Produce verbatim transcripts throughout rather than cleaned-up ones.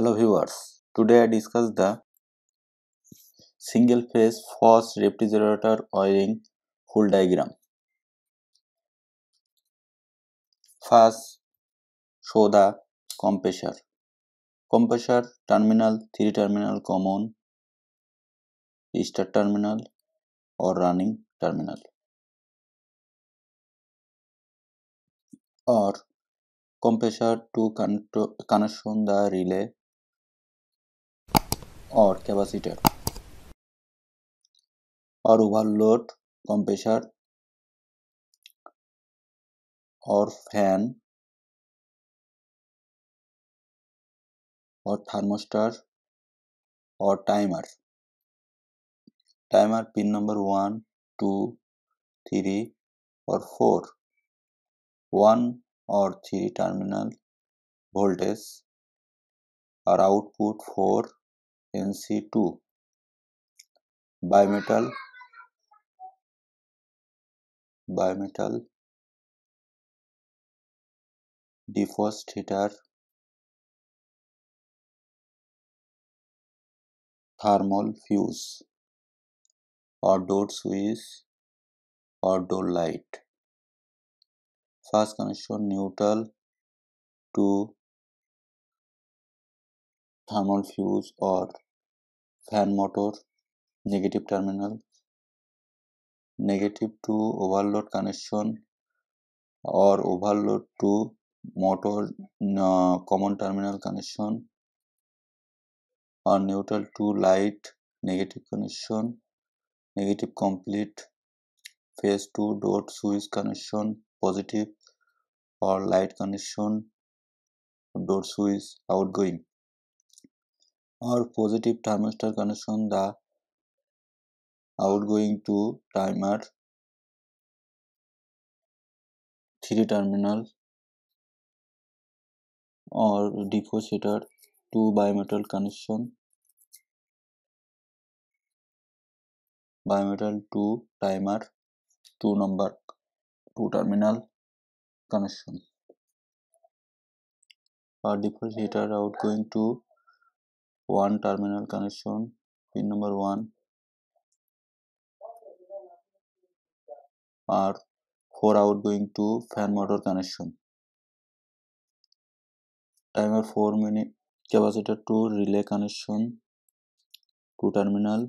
Hello viewers, today I discuss the single phase frost refrigerator wiring full diagram. First, show the compressor compressor terminal, three terminal common, start terminal or running terminal, or compressor to connection the relay or capacitor, or overload compressor or fan or thermostat or timer. Timer pin number one, two, three or four. One or three terminal voltage or output for N C two, bimetal bimetal depositor, thermal fuse or door switch or door light. First connection neutral to thermal fuse or fan motor, negative terminal, negative to overload connection or overload to motor uh, common terminal connection, or neutral to light, negative connection, negative complete, phase to door switch connection, positive or light connection, door switch outgoing, or positive thermistor connection, the outgoing to timer, three terminal or depositor, two bimetal connection, bimetal to timer, two number two terminal connection, or depositor outgoing to one terminal connection, pin number one, or four outgoing to fan motor connection, timer four minute, capacitor to relay connection, two terminal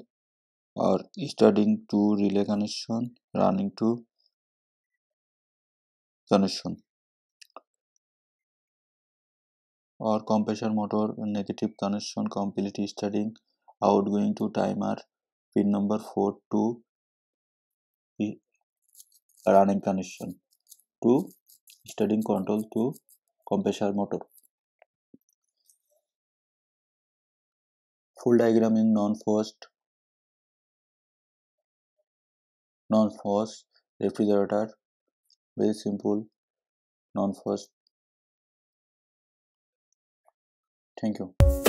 or starting to relay connection, running to connection, or compressor motor, negative connection, complete starting, outgoing to timer, pin number four to running connection, to starting control to compressor motor. Full diagram in non-frost non-frost refrigerator, very simple non-frost. Thank you.